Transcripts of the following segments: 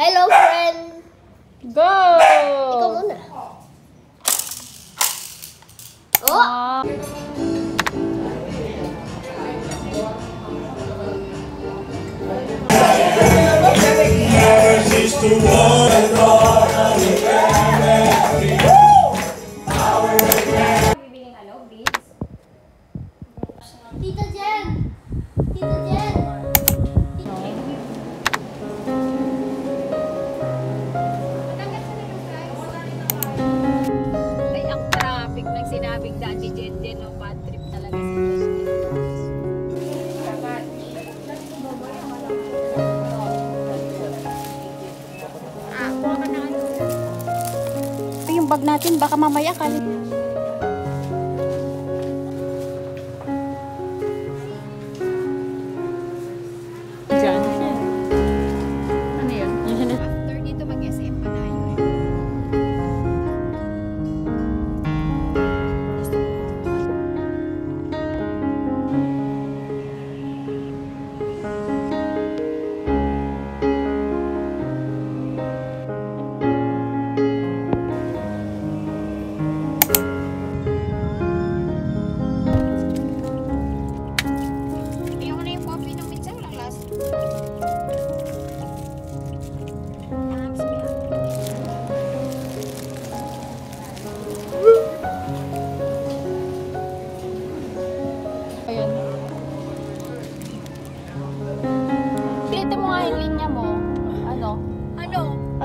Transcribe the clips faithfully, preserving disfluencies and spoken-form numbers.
Hello friend, go. Ikaw muna. Oh. Tita Jen, Tita Jen. Bag natin, baka mamaya kali. Diyan siya. Ano yun? After dito, mag-S M pa tayo eh.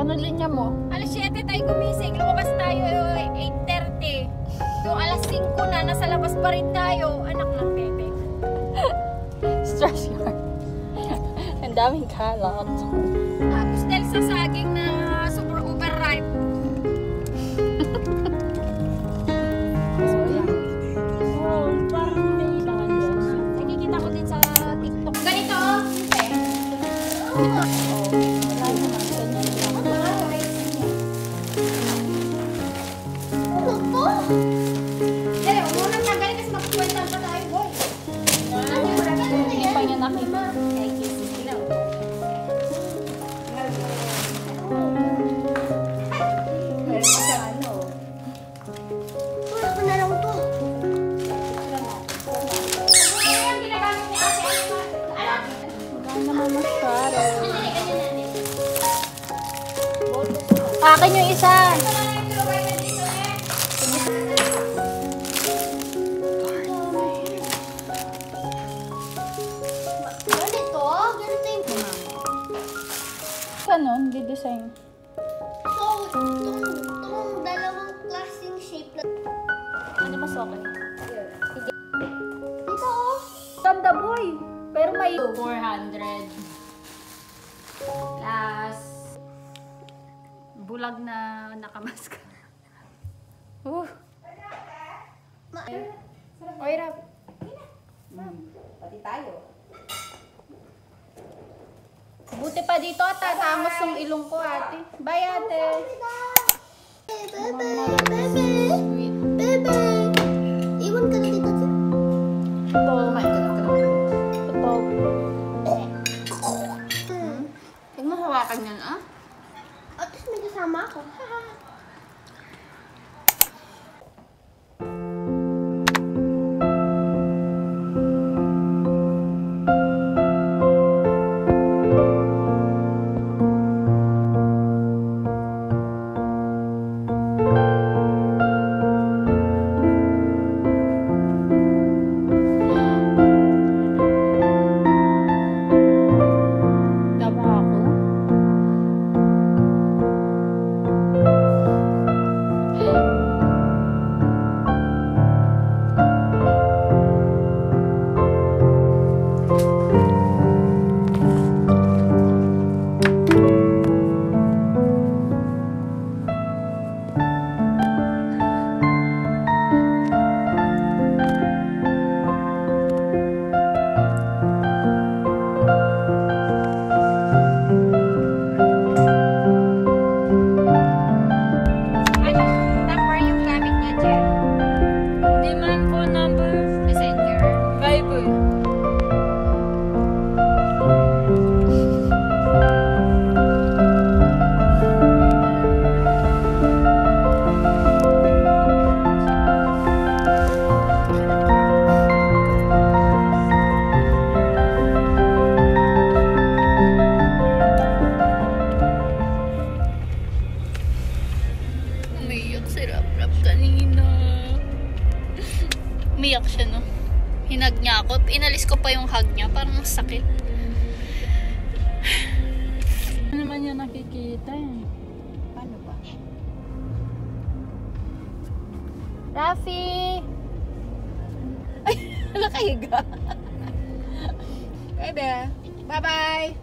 Anong linya mo? alas siyete tayo gumising. Lumabas tayo eight thirty. So alas singko na. Nasa labas pa rin tayo. Anak ng bebe. Stress yard. Ang daming kalat. Tapos dahil sa saging na super overripe. So yan. Wow. Parang nailangan yun. Nakikita ko din sa TikTok. Ganito oh. Okay. Akin yung isa. Ganito? Ganito yung kumama. Ganon, didesign. So, itong dalawang klaseng shape na. Ano mas okay? Sige. Ito oh. Tanda boy. Pero may four hundred. Plus, bulag na nakamaska. Uh. Oy, Rab. Pati tayo. Buti pa dito, tatamos yung ilong ko, ate. Bye, ate. Bye, bye. Bye, bye. Bye, bye. Yakap kanina. Umiyak siya, no? Hinag niya ako. Inalis ko pa yung hug niya. Parang sakit. Ano naman niya nakikita eh? Paano ba? Rafi! Ay, nakahiga. Bebe, bye-bye!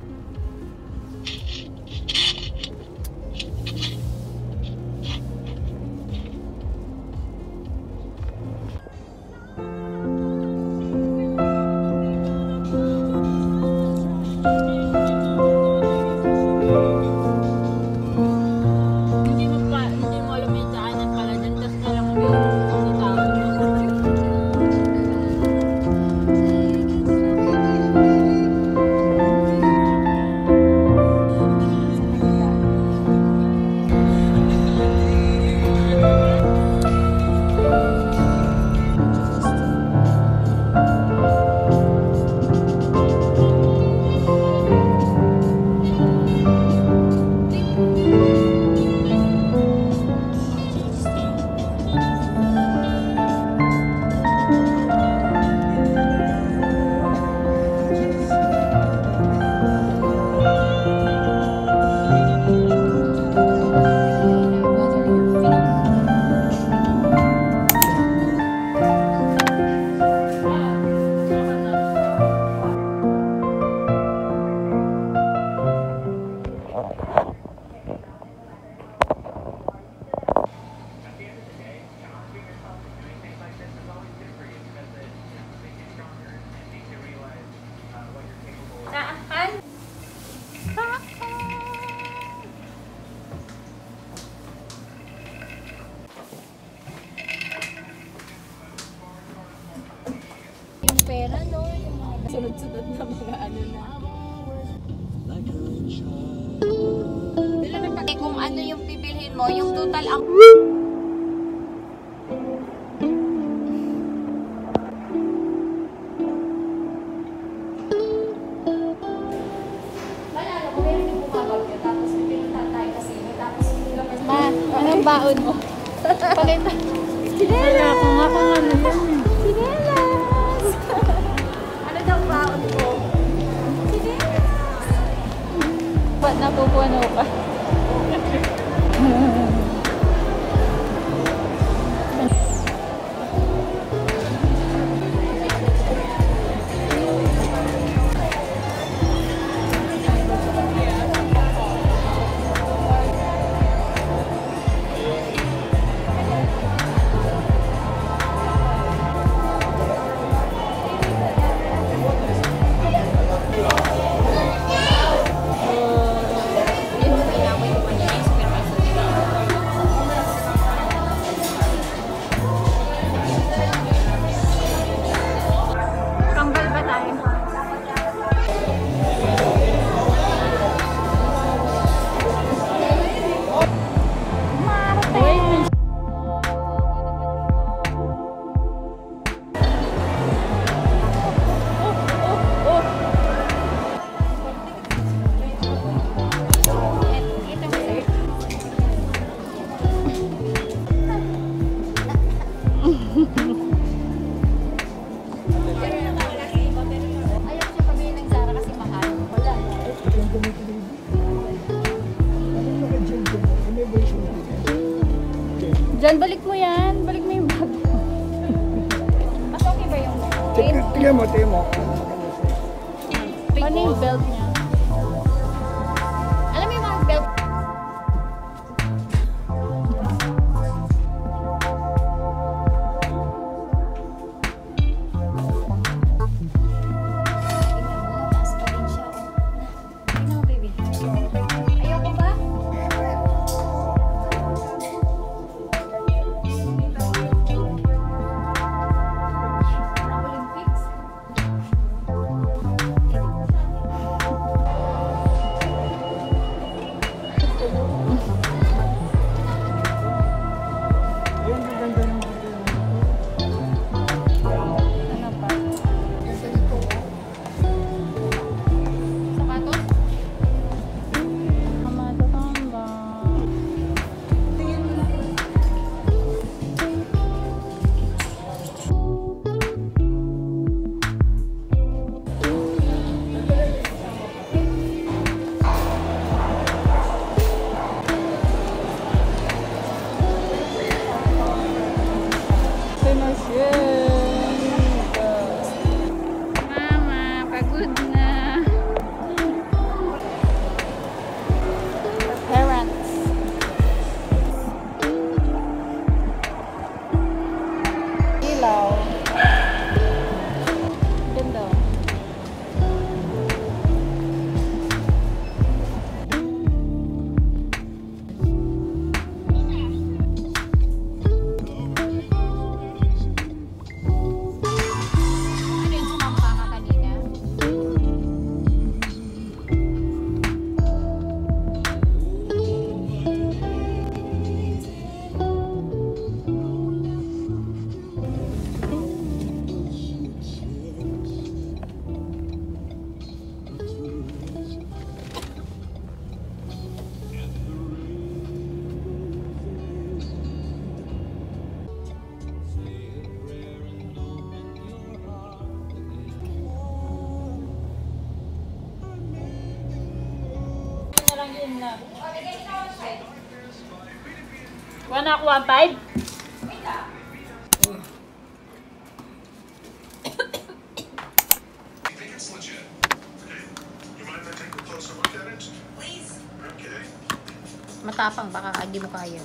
Sunod-sunod na mga ano na. Dila kung ano yung bibilhin mo, yung total ang... Malala ko, meron yung bumabag yun, tapos bibilitan tayo kasi, tapos hindi ka mas... Ma, anong baon mo? Pakita. Sinela! Wala ko nga pa Sinela! Ba't napupuno ka? Jan, balik mo yan. Balik mo yung bag. Mas okay ba yung bag? Tignan mo, tignan mo. Paano yung belt niya? Alam mo yung mga belt? Wanna ako one five? Wait ah. Matapang, baka hindi mo kaya.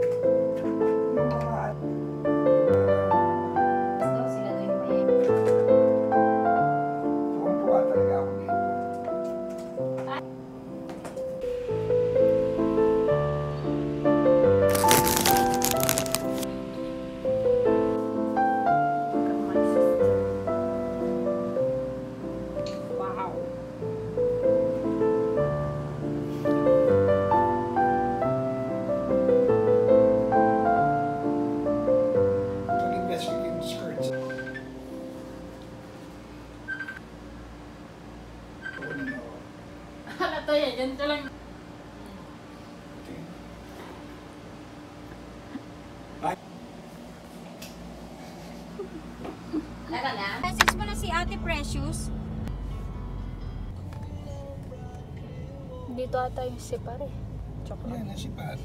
mga tuwang-tuwa talaga ako ngayon. Message mo na si Ate Precious. Dito ata yung sipar eh. Chocolate. Yan na sipar.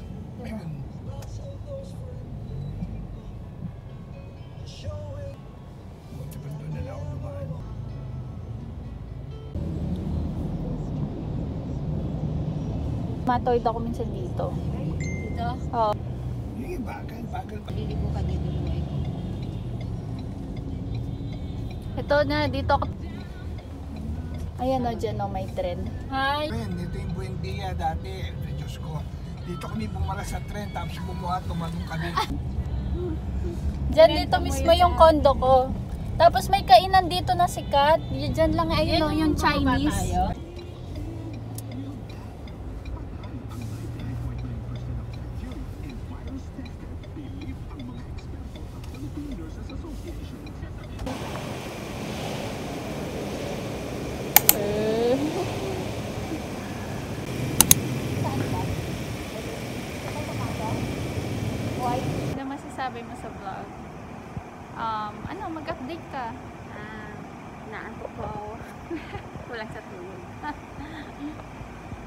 Buti pa doon na lang ako dumaan. Matawid ako minsan dito. Dito? Oo. Yung bagal, bagal pa. Lilipo ka dito eh. Ito na, dito ako. Ayan o, dyan o, may tren. Hi! Dito yung Buendia dati. Diyos ko. Dito kami bumara sa tren, tapos bumuha, tumatong kami. Dyan dito mismo yung kondo ko. Tapos may kainan dito na sikat. Dyan lang ayun o, yung Chinese. sabi mo sa vlog? Um, ano, mag-update ka? Ah, naantok ko. Kulang sa tulog.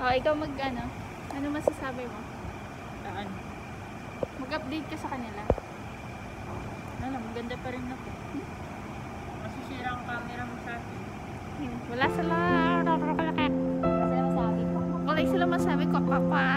Oh, ikaw mag ano? Ano masasabi mo? Daan. Mag-update ka sa kanila. Ano, maganda pa rin ako. Hmm? Masisira ang camera mo sa akin. Hmm. Wala sila. Wala sila masabi ko. Wala sila masabi ko, papa.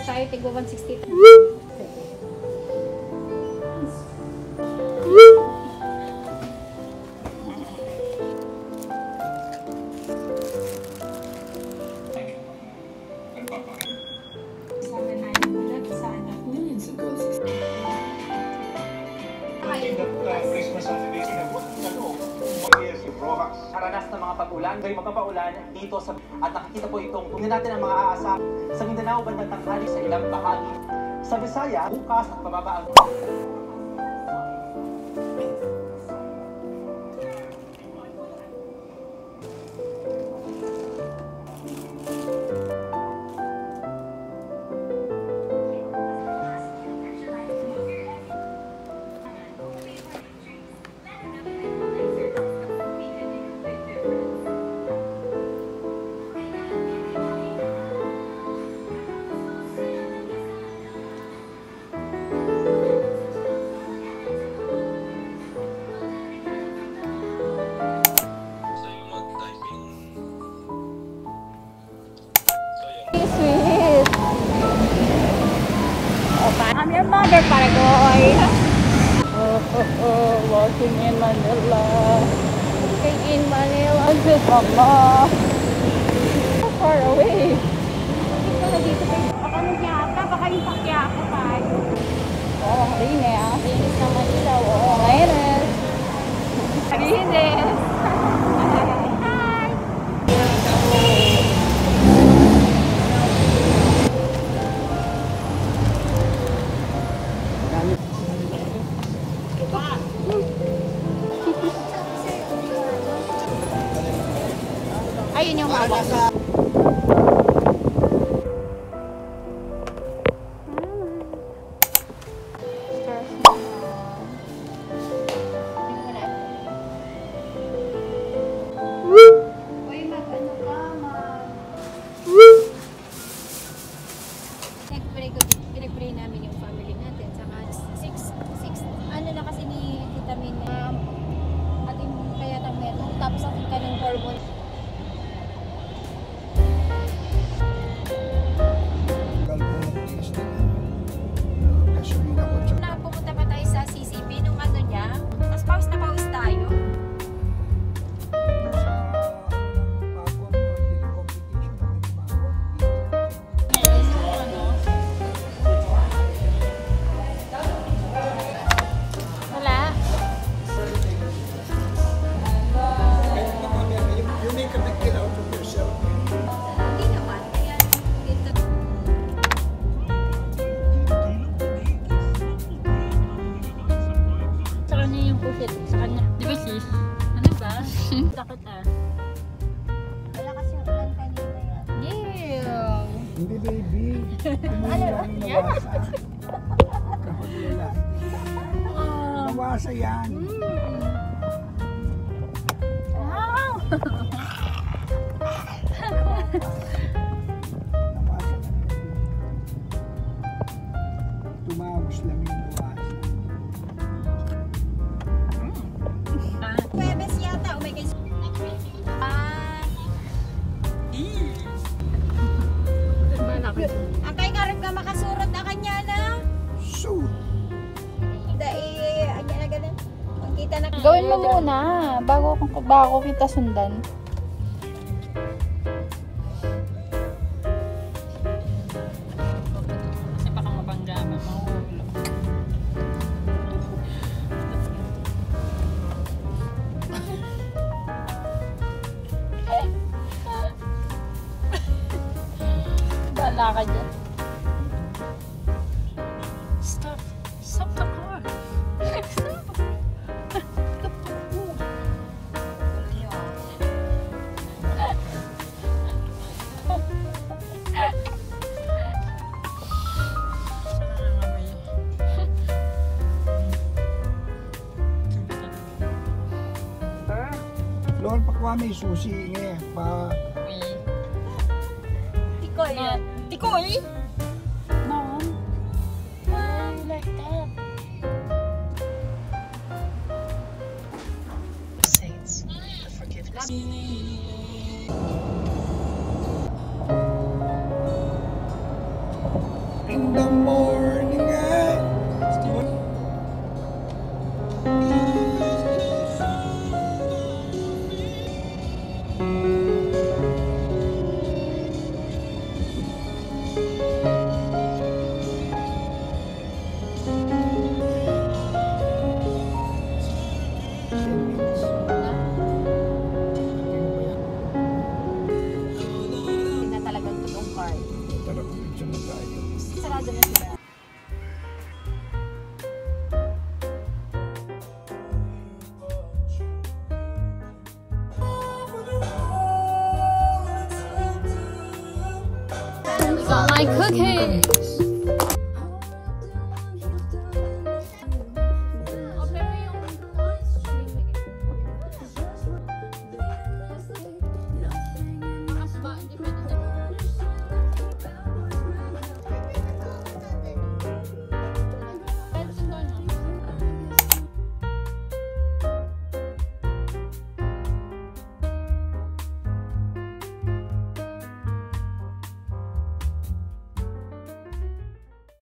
Tayo tigwa one sixty. Karanas ng mga pag-ulan, may magpapaulan dito sa at nakikita po itong tingnan natin ang mga aasa sa Mindanao bandang tanghali sa ilang bahagi sa Visayas bukas at bababa ang I'm your mother, Paragoy. Oh, oh, oh, walking in Manila. Walking in Manila. Just mama. So far away. Ito na dito kayo. Baka nagyaka, baka yung pakyaka tayo. Oo, ang rinis. Ang rinis na Manila. Oo, ang rinis. Ang rinis. Bye. Pinag-pray namin yung family natin. Saka six, six, ano na kasi ni vitamin na ating kaya na meron. Tapos ating kanang hormon. Napumunta pa tayo sa C C P nung ano niya. Tapos paus na paus tayo. Takot ah. Wala kasi yung plan kanina yan. Yeah! Hindi baby. Ano? Yeah! Takot yun lang. Nawasa yan. Wow! Nawasa na yun. Tumawos lang yung buwas. Pwebes yata. Oh my gosh. Antay nga rin ka makasurot na kanya na. Shoot! Dahil, anya na ganun. Magkita na. Gawin mo muna. Bago ako kita sundan. Kasi baka mabangga. Mahulo. Wala ka dyan. Stop. Stop the car. Stop. Lord, pakuha may susi niya. Pa... Tikoy yan. Tikoy? Mom? Mom, you like that? Saints, forgive us. In the morning I got my cookies!